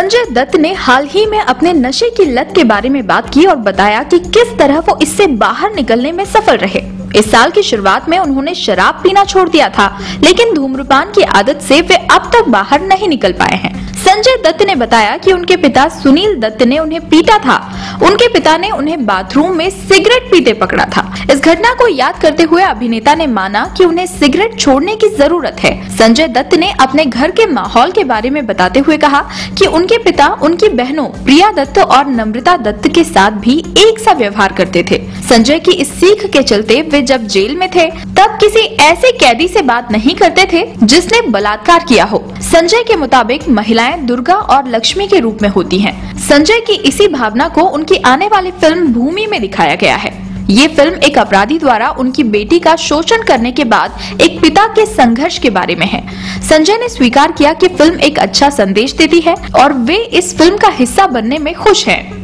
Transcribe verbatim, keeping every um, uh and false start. संजय दत्त ने हाल ही में अपने नशे की लत के बारे में बात की और बताया कि किस तरह वो इससे बाहर निकलने में सफल रहे। इस साल की शुरुआत में उन्होंने शराब पीना छोड़ दिया था, लेकिन धूम्रपान की आदत से वे अब तक बाहर नहीं निकल पाए हैं। संजय दत्त ने बताया कि उनके पिता सुनील दत्त ने उन्हें पीटा था। उनके पिता ने उन्हें बाथरूम में सिगरेट पीते पकड़ा था। इस घटना को याद करते हुए अभिनेता ने माना कि उन्हें सिगरेट छोड़ने की जरूरत है। संजय दत्त ने अपने घर के माहौल के बारे में बताते हुए कहा कि उनके पिता उनकी बहनों प्रिया दत्त और नम्रता दत्त के साथ भी एक सा व्यवहार करते थे। संजय की इस सीख के चलते वे जब जेल में थे तब किसी ऐसे कैदी से बात नहीं करते थे जिसने बलात्कार किया हो। संजय के मुताबिक महिलाएं दुर्गा और लक्ष्मी के रूप में होती हैं। संजय की इसी भावना को उनकी आने वाली फिल्म भूमि में दिखाया गया है। ये फिल्म एक अपराधी द्वारा उनकी बेटी का शोषण करने के बाद एक पिता के संघर्ष के बारे में है। संजय ने स्वीकार किया कि फिल्म एक अच्छा संदेश देती है और वे इस फिल्म का हिस्सा बनने में खुश हैं।